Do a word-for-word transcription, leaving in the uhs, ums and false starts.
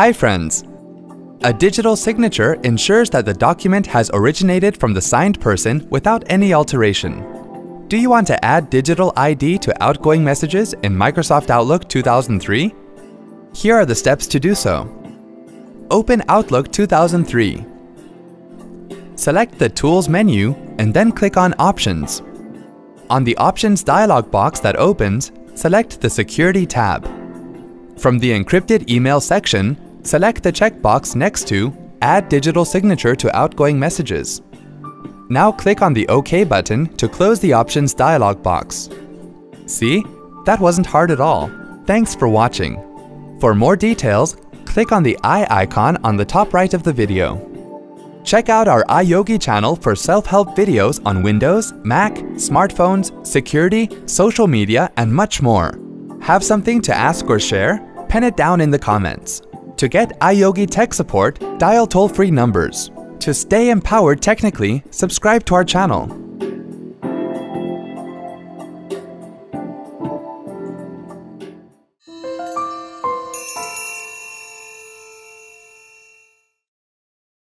Hi friends! A digital signature ensures that the document has originated from the signed person without any alteration. Do you want to add digital I D to outgoing messages in Microsoft Outlook two thousand three? Here are the steps to do so. Open Outlook two thousand three. Select the Tools menu and then click on Options. On the Options dialog box that opens, select the Security tab. From the Encrypted Email section, select the checkbox next to Add Digital Signature to Outgoing Messages. Now click on the OK button to close the Options dialog box. See? That wasn't hard at all. Thanks for watching. For more details, click on the i icon on the top right of the video. Check out our iYogi channel for self-help videos on Windows, Mac, smartphones, security, social media, and much more. Have something to ask or share? Pen it down in the comments. To get iYogi tech support, dial toll-free numbers. To stay empowered technically, subscribe to our channel.